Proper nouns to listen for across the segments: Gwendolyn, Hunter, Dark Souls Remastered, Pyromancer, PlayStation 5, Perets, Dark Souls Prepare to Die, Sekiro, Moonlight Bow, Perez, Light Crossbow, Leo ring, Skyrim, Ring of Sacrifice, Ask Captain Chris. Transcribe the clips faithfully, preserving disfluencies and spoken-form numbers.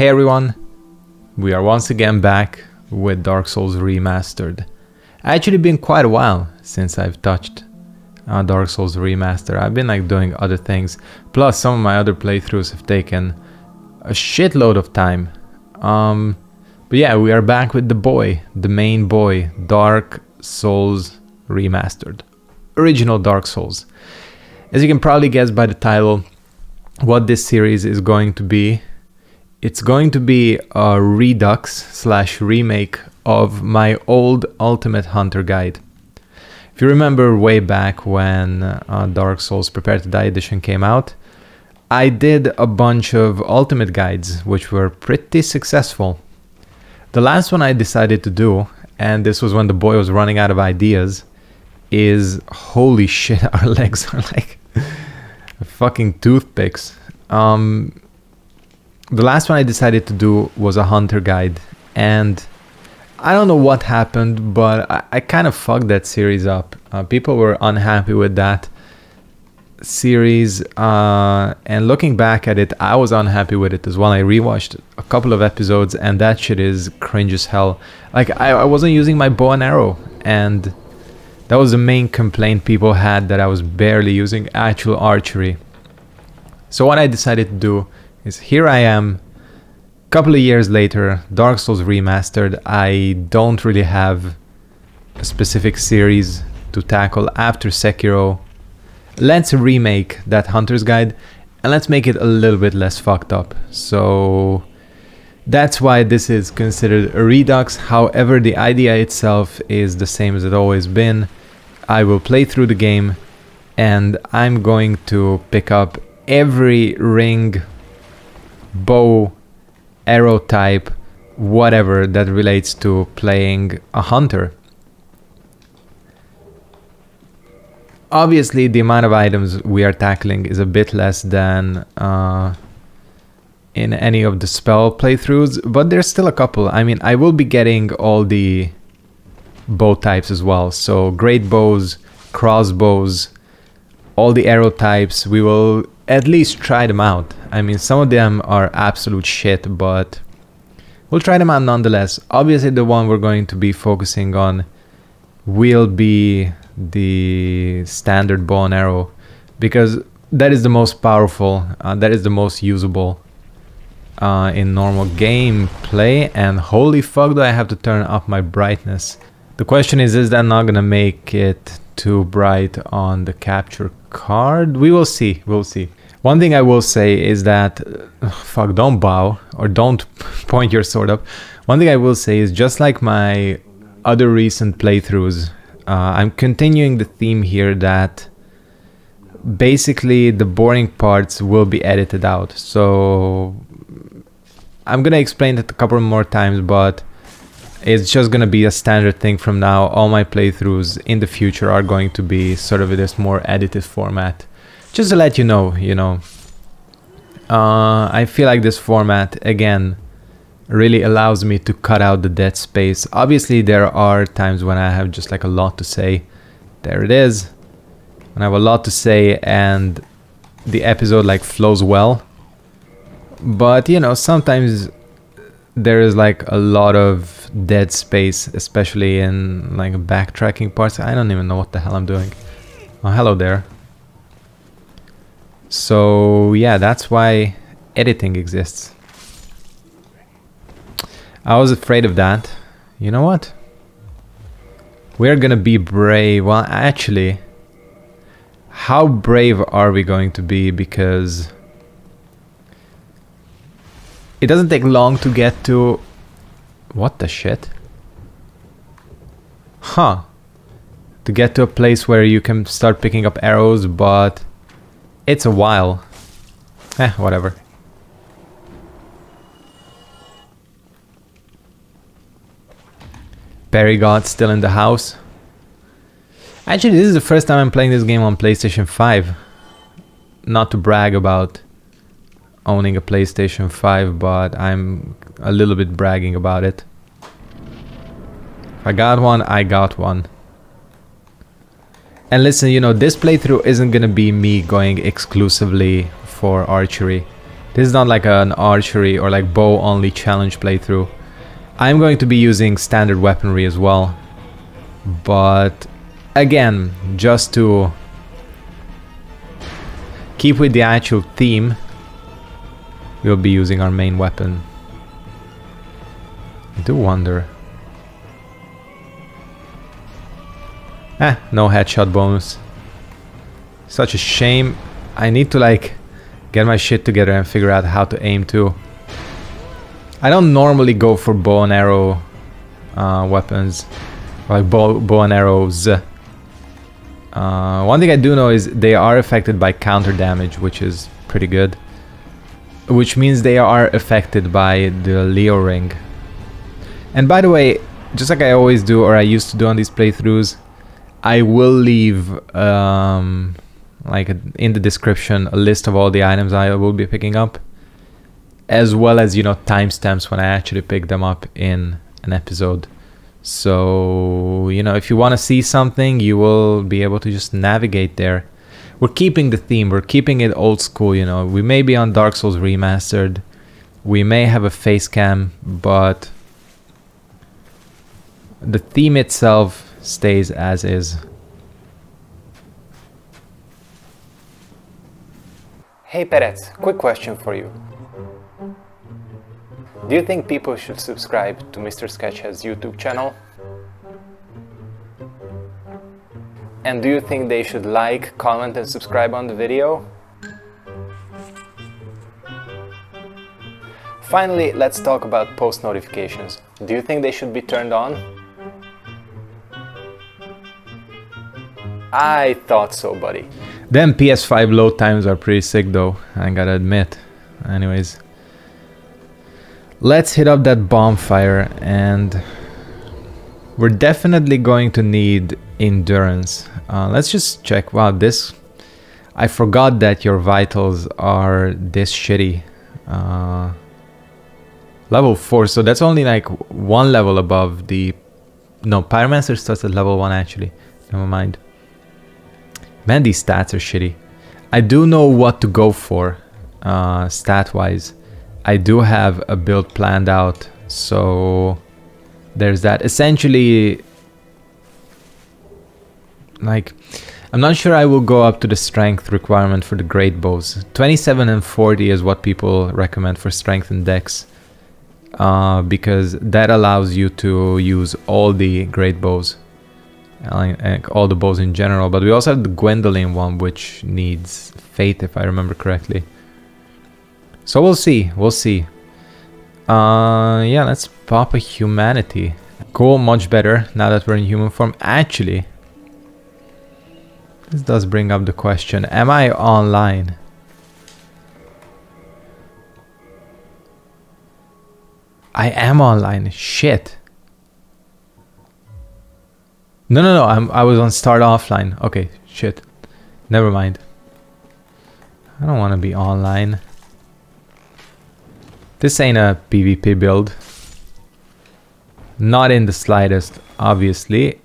Hey everyone, we are once again back with Dark Souls Remastered. Actually been quite a while since I've touched uh, Dark Souls Remastered. I've been like doing other things, plus some of my other playthroughs have taken a shitload of time. Um, but yeah, we are back with the boy, the main boy, Dark Souls Remastered. Original Dark Souls. As you can probably guess by the title, what this series is going to be. It's going to be a redux slash remake of my old Ultimate Hunter guide. If you remember way back when uh, Dark Souls Prepare to Die edition came out, I did a bunch of Ultimate guides which were pretty successful. The last one I decided to do, and this was when the boy was running out of ideas, is holy shit, our legs are like fucking toothpicks. Um, The last one I decided to do was a hunter guide, and I don't know what happened, but I, I kind of fucked that series up. Uh, people were unhappy with that series, uh, and looking back at it, I was unhappy with it as well. I rewatched a couple of episodes, and that shit is cringe as hell. Like, I, I wasn't using my bow and arrow, and that was the main complaint people had, that I was barely using actual archery. So what I decided to do is, here I am, a couple of years later, Dark Souls Remastered. I don't really have a specific series to tackle after Sekiro. Let's remake that Hunter's Guide, and let's make it a little bit less fucked up. So that's why this is considered a redux. However, the idea itself is the same as it always been. I will play through the game, and I'm going to pick up every ring, bow, arrow type, whatever that relates to playing a hunter. Obviously, the amount of items we are tackling is a bit less than uh, in any of the spell playthroughs, but there's still a couple. I mean, I will be getting all the bow types as well, so great bows, crossbows, all the arrow types. We will at least try them out. I mean, some of them are absolute shit, but we'll try them out nonetheless. Obviously, the one we're going to be focusing on will be the standard bow and arrow, because that is the most powerful, uh, that is the most usable uh, in normal gameplay. And holy fuck, do I have to turn up my brightness. The question is, is that not gonna make it too bright on the capture card? We will see, we'll see. One thing I will say is that, uh, fuck, don't bow or don't point your sword up. One thing I will say is, just like my other recent playthroughs, uh, I'm continuing the theme here that basically the boring parts will be edited out. So I'm gonna explain that a couple more times, but it's just gonna be a standard thing from now. All my playthroughs in the future are going to be sort of in this more edited format. Just to let you know, you know, uh, I feel like this format, again, really allows me to cut out the dead space. Obviously, there are times when I have just like a lot to say. There it is. When I have a lot to say and the episode like flows well. But, you know, sometimes there is like a lot of dead space, especially in like backtracking parts. I don't even know what the hell I'm doing. Oh, hello there. So yeah, that's why editing exists. I was afraid of that. You know what? We're gonna be brave. Well, actually, how brave are we going to be? Because it doesn't take long to get to... What the shit? Huh. To get to a place where you can start picking up arrows, but it's a while. Eh, whatever. Parry God still in the house. Actually, this is the first time I'm playing this game on PlayStation five. Not to brag about owning a PlayStation five, but I'm a little bit bragging about it. If I got one, I got one. And listen, you know, this playthrough isn't gonna be me going exclusively for archery. This is not like an archery or like bow only challenge playthrough. I'm going to be using standard weaponry as well, but again, just to keep with the actual theme, we'll be using our main weapon. I do wonder. Eh, no headshot bonus. Such a shame. I need to like get my shit together and figure out how to aim too. I don't normally go for bow and arrow uh, weapons, like bow, bow and arrows. Uh, one thing I do know is they are affected by counter damage, which is pretty good. Which means they are affected by the Leo ring. And by the way, just like I always do, or I used to do on these playthroughs, I will leave, um, like in the description, a list of all the items I will be picking up, as well as, you know, timestamps when I actually pick them up in an episode. So, you know, if you want to see something, you will be able to just navigate there. We're keeping the theme, we're keeping it old school, you know. We may be on Dark Souls Remastered, we may have a face cam, but the theme itself stays as is. Hey Perez, quick question for you. Do you think people should subscribe to Mister Sketchhead's YouTube channel? And do you think they should like, comment and subscribe on the video? Finally, let's talk about post notifications. Do you think they should be turned on? I thought so, buddy. Them P S five load times are pretty sick though, I gotta admit. Anyways, let's hit up that bonfire, and we're definitely going to need endurance. Uh, let's just check. Wow, this... I forgot that your vitals are this shitty. Uh, level four, so that's only like one level above the... No, Pyromancer starts at level one actually. Never mind. Man, these stats are shitty. I do know what to go for, uh, stat-wise. I do have a build planned out, so there's that. Essentially, like, I'm not sure I will go up to the strength requirement for the great bows. twenty-seven and forty is what people recommend for strength and dex, uh, because that allows you to use all the great bows. Like all the bows in general, but we also have the Gwendolyn one, which needs fate if I remember correctly. So we'll see, we'll see. Uh, yeah, let's pop a humanity. Cool, much better now that we're in human form. Actually, this does bring up the question, am I online? I am online, shit. No, no, no, I'm, I was on start offline. Okay, shit. Never mind. I don't want to be online. This ain't a PvP build. Not in the slightest, obviously.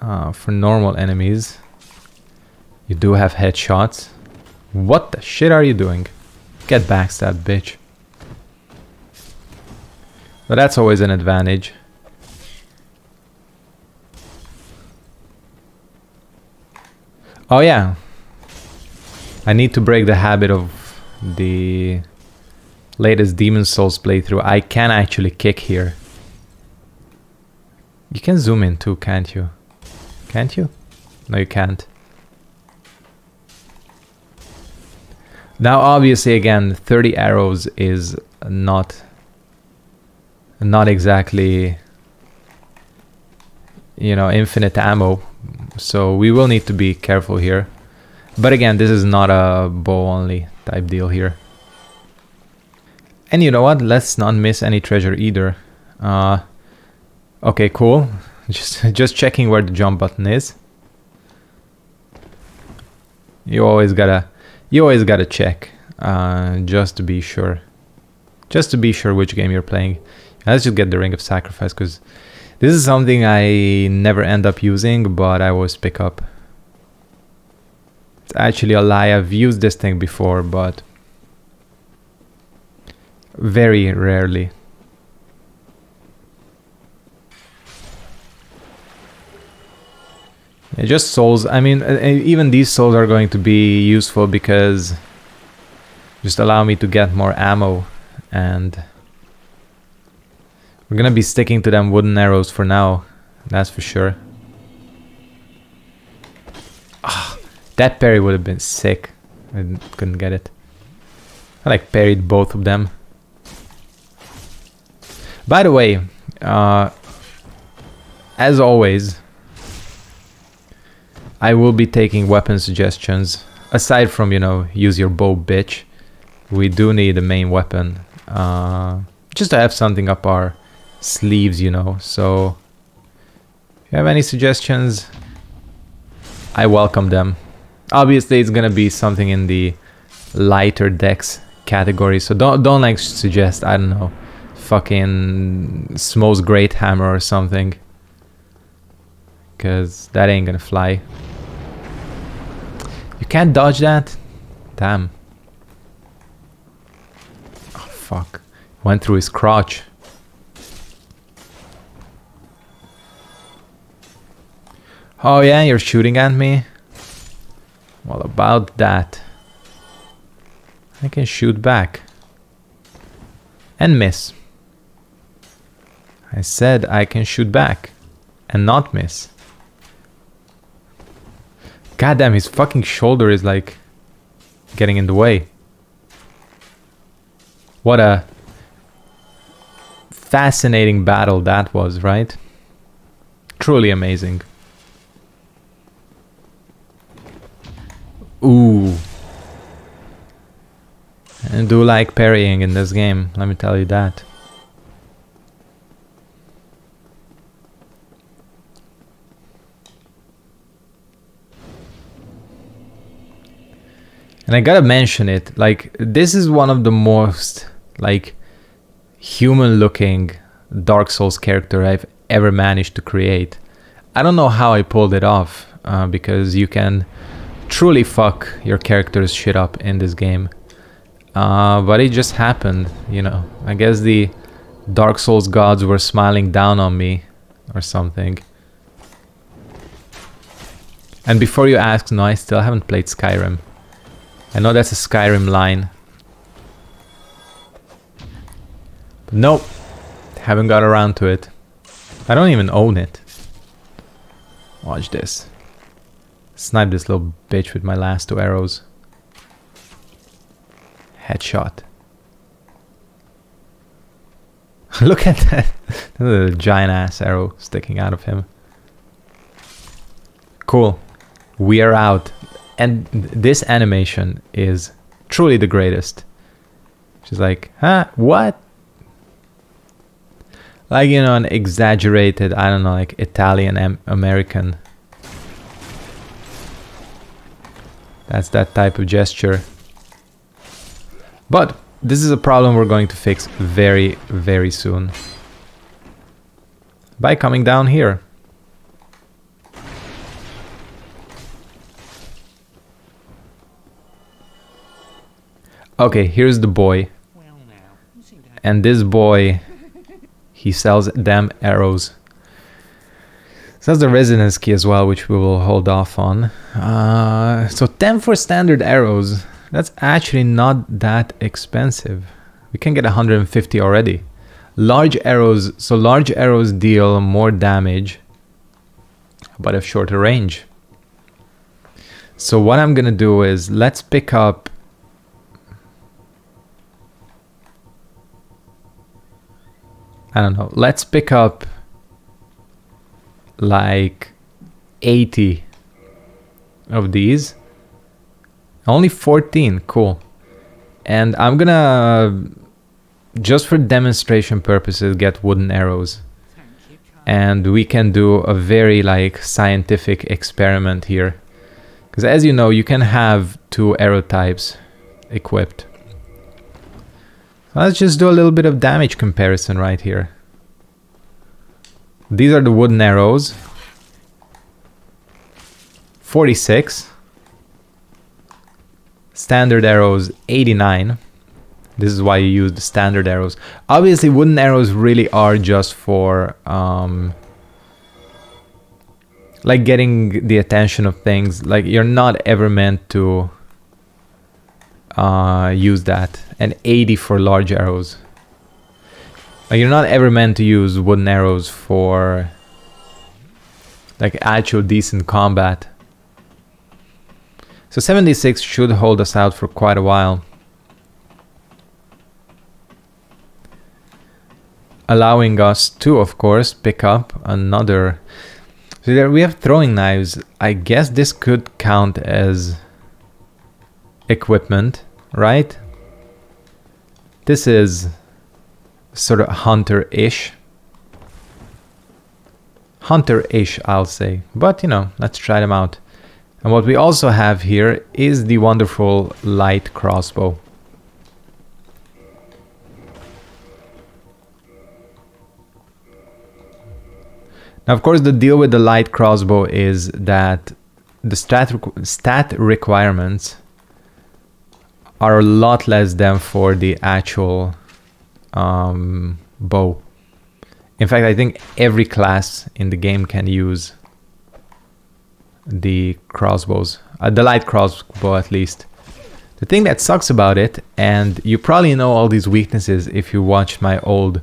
Uh, for normal enemies. You do have headshots. What the shit are you doing? Get backstabbed, bitch. But that's always an advantage. Oh yeah, I need to break the habit of the latest Demon Souls playthrough. I can actually kick here. You can zoom in too, can't you? Can't you? No, you can't. Now obviously again, thirty arrows is not, not exactly, you know, infinite ammo. So we will need to be careful here. But again, this is not a bow only type deal here. And you know what? Let's not miss any treasure either. Uh, okay, cool. Just, just checking where the jump button is. You always gotta, you always gotta check. Uh, just to be sure. Just to be sure which game you're playing. Let's just get the Ring of Sacrifice, because this is something I never end up using, but I always pick up. It's actually a lie, I've used this thing before, but Very rarely. Just souls. I mean, even these souls are going to be useful because just allow me to get more ammo, and we're gonna be sticking to them wooden arrows for now, that's for sure. Ah, that parry would have been sick. I couldn't get it. I like parried both of them. By the way, uh, as always, I will be taking weapon suggestions, aside from, you know, use your bow, bitch. We do need a main weapon, uh, just to have something up our sleeves, you know, so if you have any suggestions, I welcome them. Obviously it's gonna be something in the lighter decks category, so don't, don't like suggest, I don't know, fucking Smo's Great Hammer or something, because that ain't gonna fly. You can't dodge that? Damn. Fuck. Went through his crotch. Oh yeah, you're shooting at me? Well, about that. I can shoot back. And miss. I said I can shoot back. And not miss. Goddamn, his fucking shoulder is like getting in the way. What a fascinating battle that was, right? Truly amazing. Ooh. I do like parrying in this game, let me tell you that. And I gotta mention it, like, this is one of the most, like, human-looking Dark Souls character I've ever managed to create. I don't know how I pulled it off, uh, because you can truly fuck your character's shit up in this game. Uh, but it just happened, you know. I guess the Dark Souls gods were smiling down on me or something. And before you ask, no, I still haven't played Skyrim. I know that's a Skyrim line. But nope. Haven't got around to it. I don't even own it. Watch this. Snipe this little bitch with my last two arrows. Headshot. Look at that. That's a giant ass arrow sticking out of him. Cool. We are out. And this animation is truly the greatest. She's like, huh, what? Like, you know, an exaggerated, I don't know, like Italian-American. That's that type of gesture. But this is a problem we're going to fix very, very soon. By coming down here. Okay, here's the boy, and this boy, he sells damn arrows. Sells the residence key as well, which we will hold off on. Uh, so ten for standard arrows, that's actually not that expensive. We can get one hundred fifty already. Large arrows, so large arrows deal more damage, but have shorter range. So what I'm gonna do is, let's pick up I don't know, let's pick up like eighty of these. Only fourteen, cool. And I'm gonna, just for demonstration purposes, get wooden arrows. And we can do a very like scientific experiment here. Because as you know, you can have two arrow types equipped. Let's just do a little bit of damage comparison right here. These are the wooden arrows. forty-six. Standard arrows, eighty-nine. This is why you use the standard arrows. Obviously, wooden arrows really are just for um, like getting the attention of things. Like, you're not ever meant to uh, use that. And eighty for large arrows. Like, you're not ever meant to use wooden arrows for like actual decent combat. So seventy-six should hold us out for quite a while, allowing us to, of course, pick up another. So there we have throwing knives. I guess this could count as equipment, right? This is sort of hunter-ish. Hunter-ish, I'll say. But, you know, let's try them out. And what we also have here is the wonderful light crossbow. Now, of course, the deal with the light crossbow is that the stat, requ stat requirements are a lot less than for the actual um, bow. In fact, I think every class in the game can use the crossbows, uh, the light crossbow at least. The thing that sucks about it, and you probably know all these weaknesses if you watched my old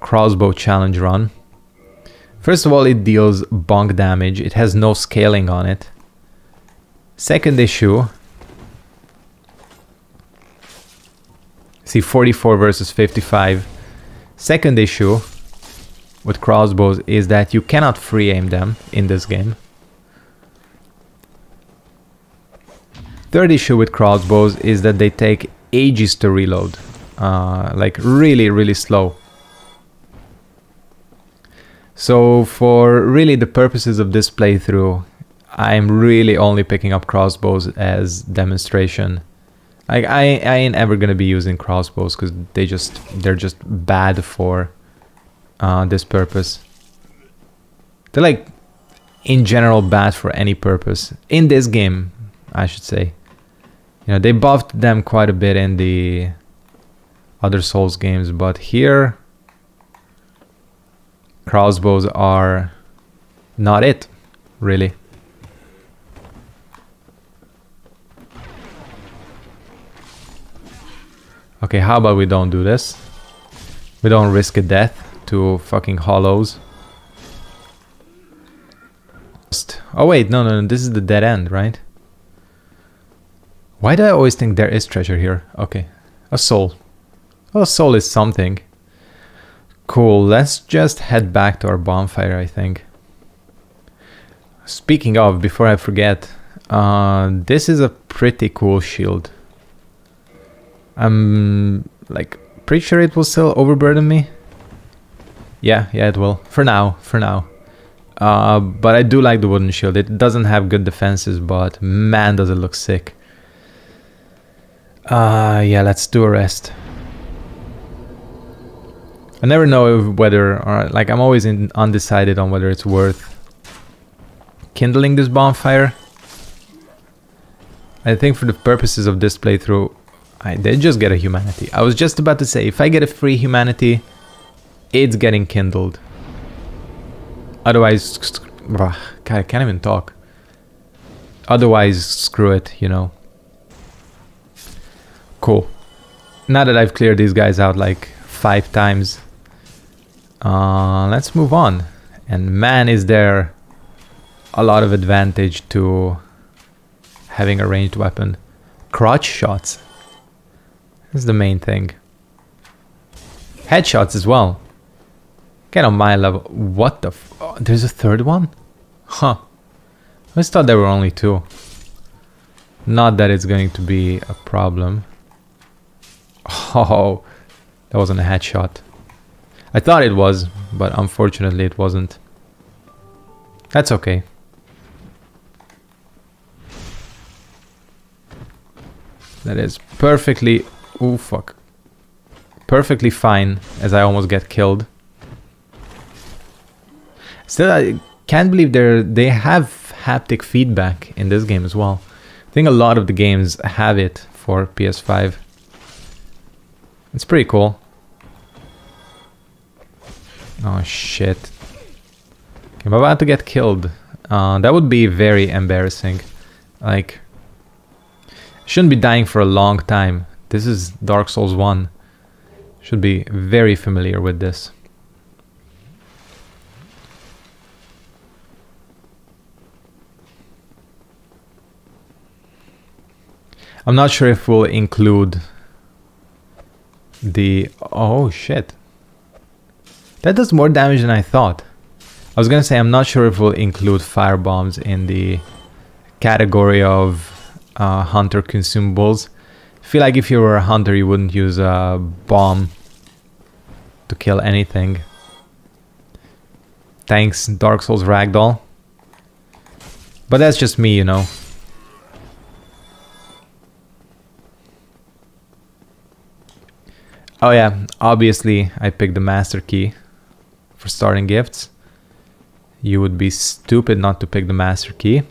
crossbow challenge run. First of all, it deals bonk damage. It has no scaling on it. Second issue. See, forty-four versus fifty-five. Second issue with crossbows is that you cannot free aim them in this game. Third issue with crossbows is that they take ages to reload, uh, like really, really slow. So for really the purposes of this playthrough, I'm really only picking up crossbows as demonstration. Like, I, I ain't ever gonna be using crossbows because they just they're just bad for uh, this purpose. They're like in general bad for any purpose in this game, I should say. You know, they buffed them quite a bit in the other Souls games, but here crossbows are not it, really. Okay, how about we don't do this? We don't risk a death to fucking hollows. Oh wait, no, no, no, this is the dead end, right? Why do I always think there is treasure here? Okay. A soul. Well, a soul is something. Cool, let's just head back to our bonfire, I think. Speaking of, before I forget, uh, this is a pretty cool shield. I'm, like, pretty sure it will still overburden me. Yeah, yeah, it will. For now, for now. Uh, but I do like the wooden shield. It doesn't have good defenses, but man, does it look sick. Uh, yeah, let's do a rest. I never know if whether, or like, I'm always in undecided on whether it's worth kindling this bonfire. I think for the purposes of this playthrough, I did just get a humanity. I was just about to say, if I get a free humanity, it's getting kindled. Otherwise, God, I can't even talk. Otherwise, screw it, you know. Cool. Now that I've cleared these guys out like five times, uh, let's move on. And man, is there a lot of advantage to having a ranged weapon. Crotch shots is the main thing. Headshots as well. Get on my level. What the f- oh, there's a third one? Huh. I just thought there were only two. Not that it's going to be a problem. Oh, that wasn't a headshot. I thought it was, but unfortunately it wasn't. That's okay. That is perfectly... ooh, fuck. Perfectly fine, as I almost get killed. Still, I can't believe they're, they have haptic feedback in this game as well. I think a lot of the games have it for P S five. It's pretty cool. Oh shit. I'm about to get killed. Uh, that would be very embarrassing. Like, shouldn't be dying for a long time. This is Dark Souls one. Should be very familiar with this. I'm not sure if we'll include the... Oh shit. That does more damage than I thought. I was gonna say I'm not sure if we'll include firebombs in the category of uh, hunter consumables. I feel like if you were a hunter you wouldn't use a bomb to kill anything. Thanks, Dark Souls Ragdoll. But that's just me, you know. Oh yeah, obviously I picked the master key for starting gifts. You would be stupid not to pick the master key.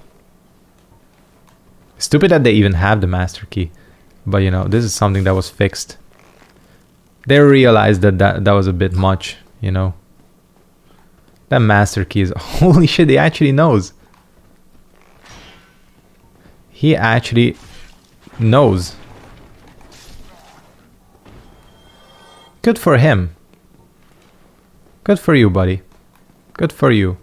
Stupid that they even have the master key. But you know, this is something that was fixed. They realized that that, that was a bit much, you know. That master key is... Holy shit, he actually knows. He actually knows. Good for him. Good for you, buddy. Good for you.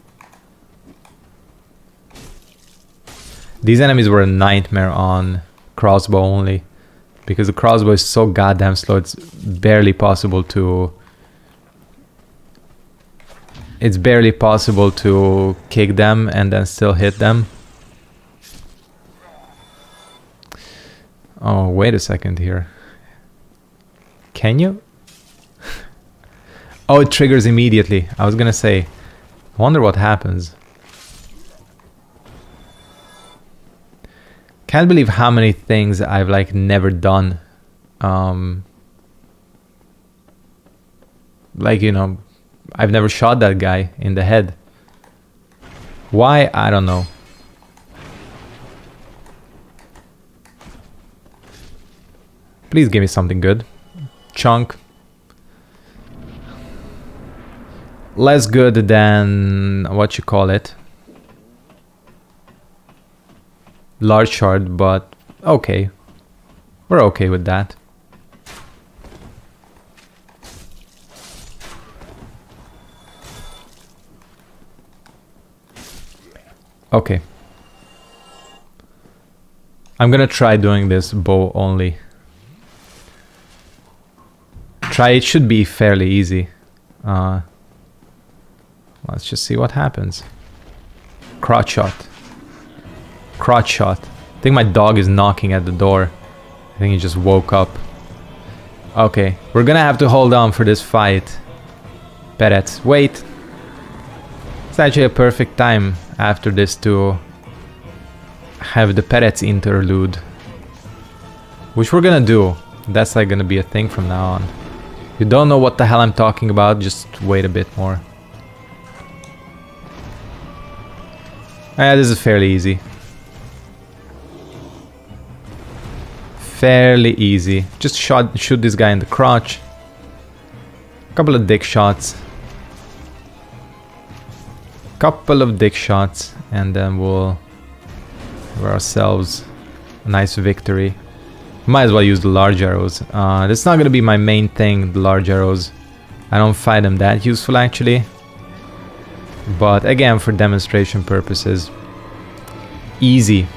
These enemies were a nightmare on crossbow only. Because the crossbow is so goddamn slow, it's barely possible to... It's barely possible to kick them and then still hit them. Oh, wait a second here. Can you? Oh, it triggers immediately. I was gonna say, I wonder what happens. Can't believe how many things I've like never done. Um, like, you know, I've never shot that guy in the head. Why? I don't know. Please give me something good. Chunk. Less good than what you call it, large shard, but okay, we're okay with that. Okay, I'm gonna try doing this bow only. Try, it should be fairly easy. Uh, Let's just see what happens. Crotch shot. Crotch shot. I think my dog is knocking at the door. I think he just woke up. Okay, we're gonna have to hold on for this fight. Perets, wait. It's actually a perfect time after this to have the Perets interlude. Which we're gonna do. That's like gonna be a thing from now on. If you don't know what the hell I'm talking about, just wait a bit more. Yeah, this is fairly easy. Fairly easy. Just shot, shoot this guy in the crotch. Couple of dick shots. Couple of dick shots, and then we'll give ourselves a nice victory. Might as well use the large arrows. Uh, that's not gonna be my main thing, the large arrows. I don't find them that useful actually. But again, for demonstration purposes, easy,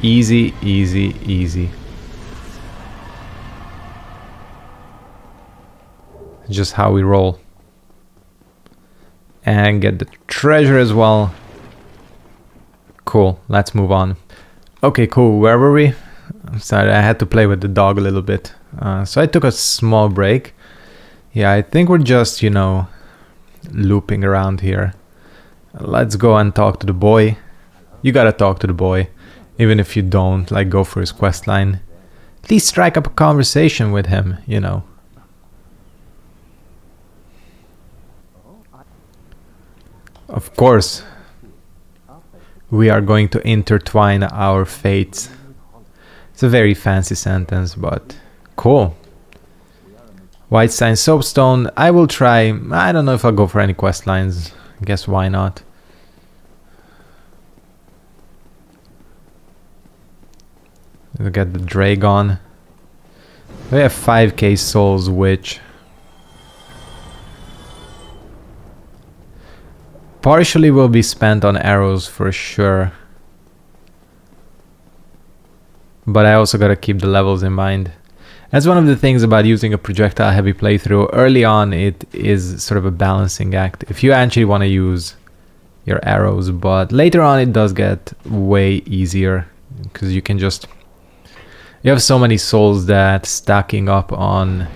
easy, easy, easy. Just how we roll. And get the treasure as well. Cool, let's move on. Okay, cool, where were we? I'm sorry, I had to play with the dog a little bit. Uh, so I took a small break. Yeah, I think we're just, you know, looping around here. Let's go and talk to the boy. You gotta talk to the boy, even if you don't like go for his quest line. At least strike up a conversation with him, you know. Of course, we are going to intertwine our fates. It's a very fancy sentence, but cool. White Sand Soapstone, I will try. I don't know if I'll go for any quest lines. I guess why not? We'll get the Dragon. We have five K souls, which... partially will be spent on arrows for sure. But I also gotta keep the levels in mind. That's one of the things about using a projectile heavy playthrough. Early on, it is sort of a balancing act if you actually want to use your arrows, but later on it does get way easier because you can just... you have so many souls that stacking up on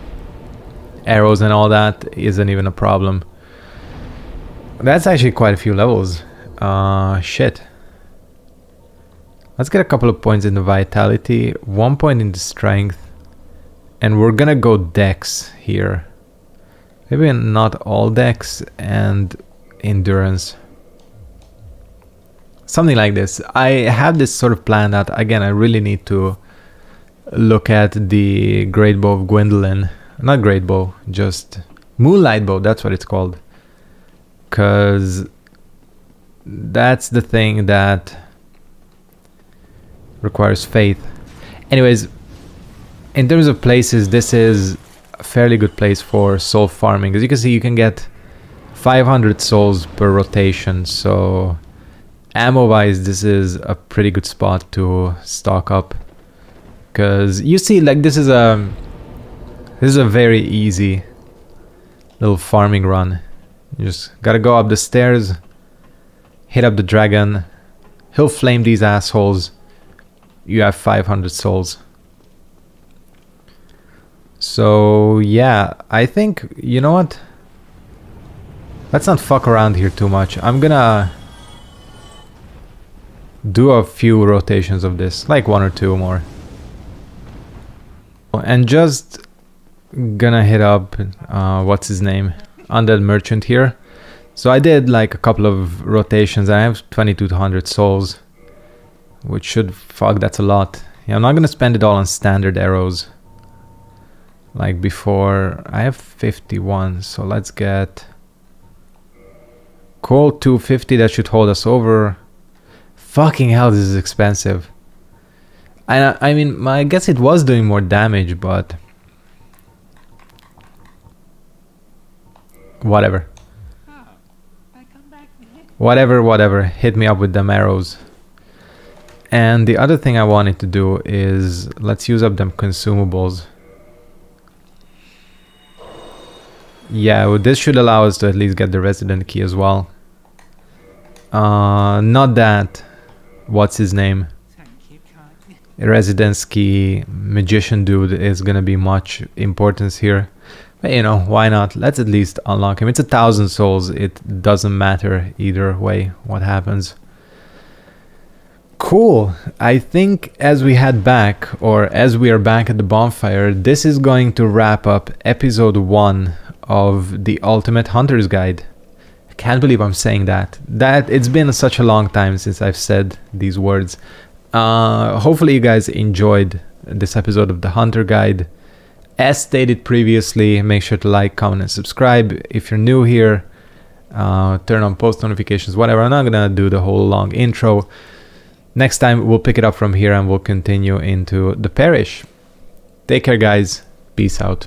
arrows and all that isn't even a problem. That's actually quite a few levels. Uh, shit. Let's get a couple of points in the vitality, one point in the strength, and we're gonna go dex here. Maybe not all dex and endurance. Something like this. I have this sort of plan that, again, I really need to look at the Great Bow of Gwendolyn. Not Great Bow, just Moonlight Bow, that's what it's called. Because that's the thing that requires faith. Anyways, in terms of places, this is a fairly good place for soul farming. As you can see, you can get five hundred souls per rotation, so ammo-wise, this is a pretty good spot to stock up. Because you see, like, this is a this is a very easy little farming run. You just gotta go up the stairs, hit up the dragon, he'll flame these assholes, you have five hundred souls. So yeah, I think, you know what? Let's not fuck around here too much. I'm gonna do a few rotations of this, like one or two more. And just gonna hit up, uh, what's his name? Undead Merchant here. So I did like a couple of rotations. I have twenty-two hundred souls, which should... fuck, that's a lot. Yeah, I'm not gonna spend it all on standard arrows like before. I have fifty-one, so let's get coal two fifty. That should hold us over. Fucking hell, this is expensive. And I, I mean, I guess it was doing more damage, but whatever. Whatever, whatever. Hit me up with them arrows. And the other thing I wanted to do is let's use up them consumables. Yeah, well, this should allow us to at least get the resident key as well. Uh, not that... what's his name? Residence key magician dude is gonna be much importance here. But you know, why not? Let's at least unlock him. It's a thousand souls. It doesn't matter either way what happens. Cool. I think as we head back, or as we are back at the bonfire, this is going to wrap up episode one of the Ultimate Hunter's Guide. I can't believe I'm saying that. That it's been such a long time since I've said these words. Uh, hopefully you guys enjoyed this episode of the Hunter Guide. As stated previously, make sure to like, comment, and subscribe. If you're new here, uh, turn on post notifications, whatever. I'm not gonna do the whole long intro. Next time, we'll pick it up from here and we'll continue into the parish. Take care, guys. Peace out.